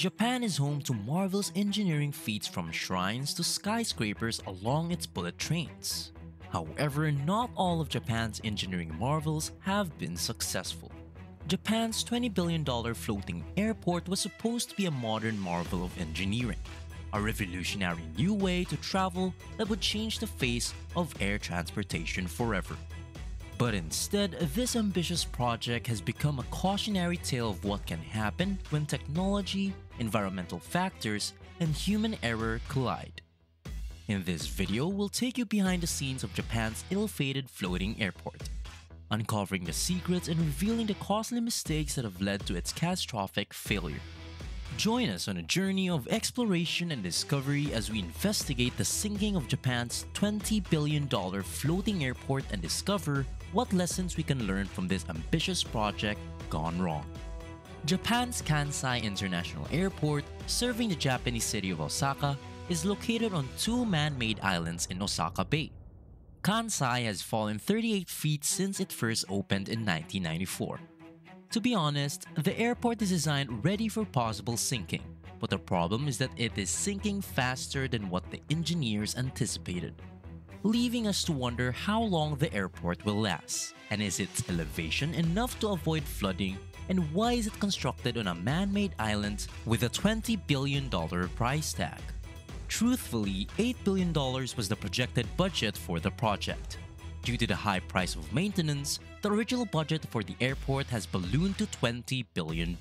Japan is home to marvelous engineering feats from shrines to skyscrapers along its bullet trains. However, not all of Japan's engineering marvels have been successful. Japan's $20 billion floating airport was supposed to be a modern marvel of engineering, a revolutionary new way to travel that would change the face of air transportation forever. But instead, this ambitious project has become a cautionary tale of what can happen when technology, environmental factors, and human error collide. In this video, we'll take you behind the scenes of Japan's ill-fated floating airport, uncovering the secrets and revealing the costly mistakes that have led to its catastrophic failure. Join us on a journey of exploration and discovery as we investigate the sinking of Japan's $20 billion floating airport and discover what lessons we can learn from this ambitious project gone wrong. Japan's Kansai International Airport, serving the Japanese city of Osaka, is located on two man-made islands in Osaka Bay. Kansai has fallen 38 feet since it first opened in 1994. To be honest, the airport is designed ready for possible sinking, but the problem is that it is sinking faster than what the engineers anticipated, leaving us to wonder how long the airport will last, and is its elevation enough to avoid flooding, and why is it constructed on a man-made island with a $20 billion price tag? Truthfully, $8 billion was the projected budget for the project. Due to the high price of maintenance, the original budget for the airport has ballooned to $20 billion.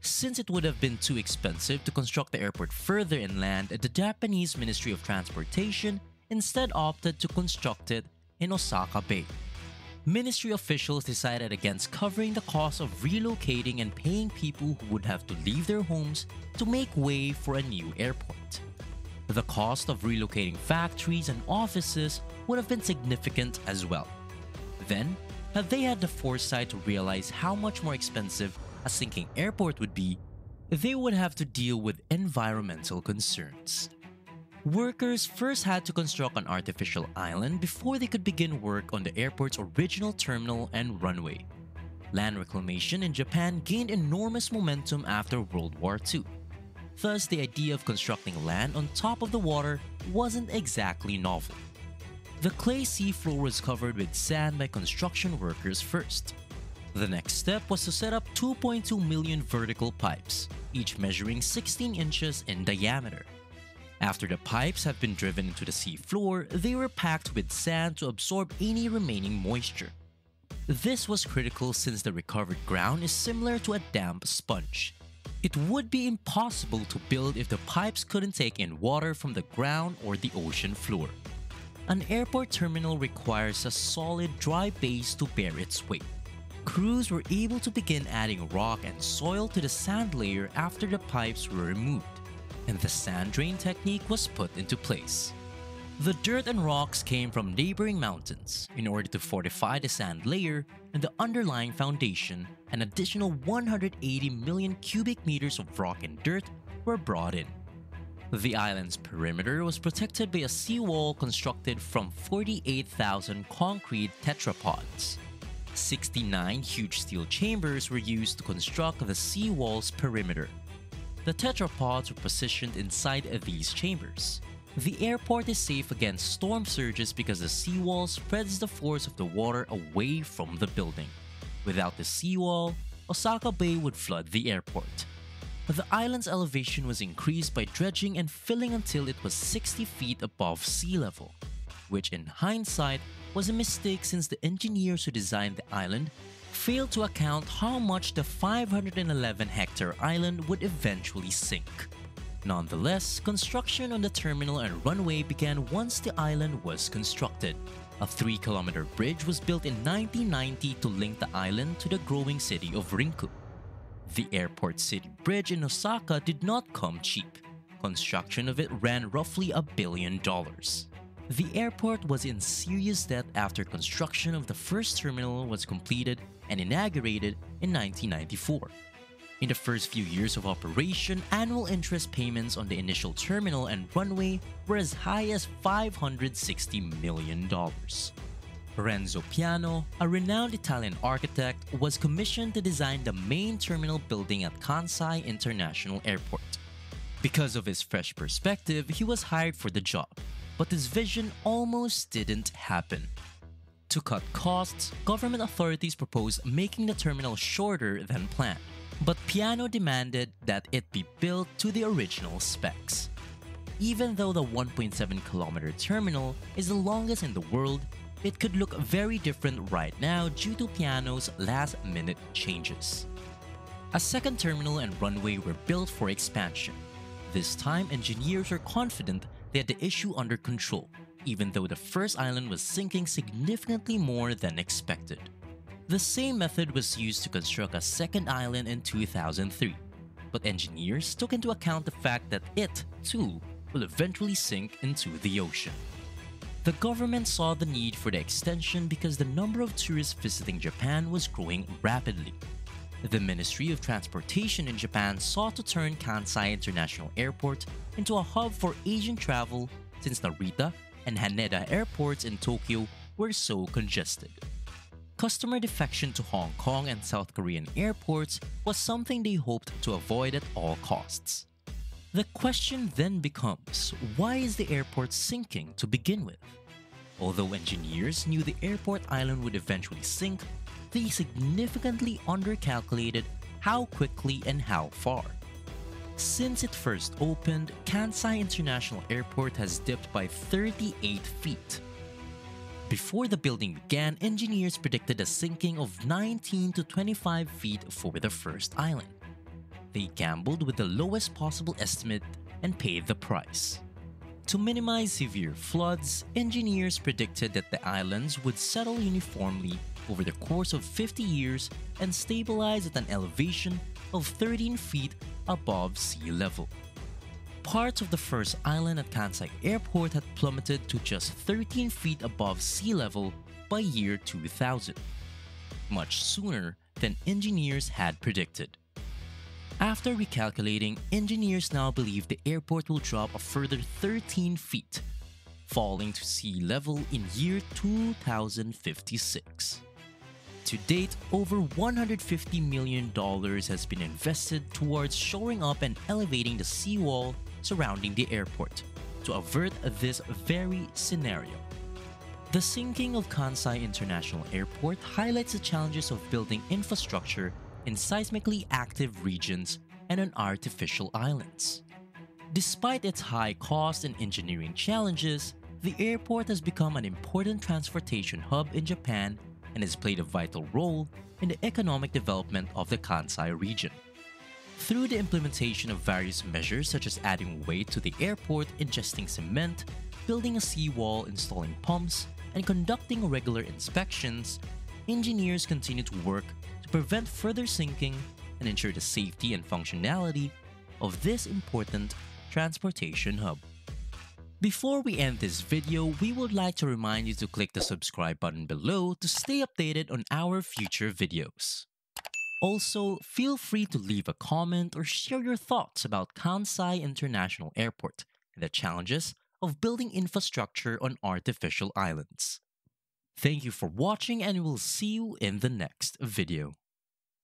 Since it would have been too expensive to construct the airport further inland, the Japanese Ministry of Transportation instead opted to construct it in Osaka Bay. Ministry officials decided against covering the cost of relocating and paying people who would have to leave their homes to make way for a new airport. The cost of relocating factories and offices would have been significant as well. Then, had they had the foresight to realize how much more expensive a sinking airport would be, they would have to deal with environmental concerns. Workers first had to construct an artificial island before they could begin work on the airport's original terminal and runway. Land reclamation in Japan gained enormous momentum after World War II. Thus, the idea of constructing land on top of the water wasn't exactly novel. The clay seafloor was covered with sand by construction workers first. The next step was to set up 2.2 million vertical pipes, each measuring 16 inches in diameter. After the pipes have been driven into the seafloor, they were packed with sand to absorb any remaining moisture. This was critical since the recovered ground is similar to a damp sponge. It would be impossible to build if the pipes couldn't take in water from the ground or the ocean floor. An airport terminal requires a solid, dry base to bear its weight. Crews were able to begin adding rock and soil to the sand layer after the pipes were removed, and the sand drain technique was put into place. The dirt and rocks came from neighboring mountains in order to fortify the sand layer and the underlying foundation. An additional 180 million cubic meters of rock and dirt were brought in. The island's perimeter was protected by a seawall constructed from 48,000 concrete tetrapods. 69 huge steel chambers were used to construct the seawall's perimeter. The tetrapods were positioned inside of these chambers. The airport is safe against storm surges because the seawall spreads the force of the water away from the building. Without the seawall, Osaka Bay would flood the airport. The island's elevation was increased by dredging and filling until it was 60 feet above sea level, which in hindsight was a mistake since the engineers who designed the island failed to account how much the 511-hectare island would eventually sink. Nonetheless, construction on the terminal and runway began once the island was constructed. A 3-kilometer bridge was built in 1990 to link the island to the growing city of Rinku. The airport city bridge in Osaka did not come cheap. Construction of it ran roughly $1 billion. The airport was in serious debt after construction of the first terminal was completed and inaugurated in 1994. In the first few years of operation, annual interest payments on the initial terminal and runway were as high as $560 million. Renzo Piano, a renowned Italian architect, was commissioned to design the main terminal building at Kansai International Airport. Because of his fresh perspective, he was hired for the job, but his vision almost didn't happen. To cut costs, government authorities proposed making the terminal shorter than planned, but Piano demanded that it be built to the original specs. Even though the 1.7-kilometer terminal is the longest in the world, it could look very different right now due to Piano's last-minute changes. A second terminal and runway were built for expansion. This time, engineers were confident they had the issue under control, even though the first island was sinking significantly more than expected. The same method was used to construct a second island in 2003, but engineers took into account the fact that it, too, will eventually sink into the ocean. The government saw the need for the extension because the number of tourists visiting Japan was growing rapidly. The Ministry of Transportation in Japan sought to turn Kansai International Airport into a hub for Asian travel since Narita and Haneda airports in Tokyo were so congested. Customer defection to Hong Kong and South Korean airports was something they hoped to avoid at all costs. The question then becomes, why is the airport sinking to begin with? Although engineers knew the airport island would eventually sink, they significantly undercalculated how quickly and how far. Since it first opened, Kansai International Airport has dipped by 38 feet. Before the building began, engineers predicted a sinking of 19 to 25 feet for the first island. They gambled with the lowest possible estimate and paid the price. To minimize severe floods, engineers predicted that the islands would settle uniformly over the course of 50 years and stabilize at an elevation of 13 feet above sea level. Parts of the first island at Kansai Airport had plummeted to just 13 feet above sea level by year 2000, much sooner than engineers had predicted. After recalculating, engineers now believe the airport will drop a further 13 feet, falling to sea level in year 2056. To date, over $150 million has been invested towards shoring up and elevating the seawall surrounding the airport to avert this very scenario. The sinking of Kansai International Airport highlights the challenges of building infrastructure in seismically active regions and on artificial islands. Despite its high cost and engineering challenges, the airport has become an important transportation hub in Japan and has played a vital role in the economic development of the Kansai region. Through the implementation of various measures such as adding weight to the airport, ingesting cement, building a seawall, installing pumps, and conducting regular inspections, engineers continue to work to prevent further sinking and ensure the safety and functionality of this important transportation hub. Before we end this video, we would like to remind you to click the subscribe button below to stay updated on our future videos. Also, feel free to leave a comment or share your thoughts about Kansai International Airport and the challenges of building infrastructure on artificial islands. Thank you for watching, and we'll see you in the next video.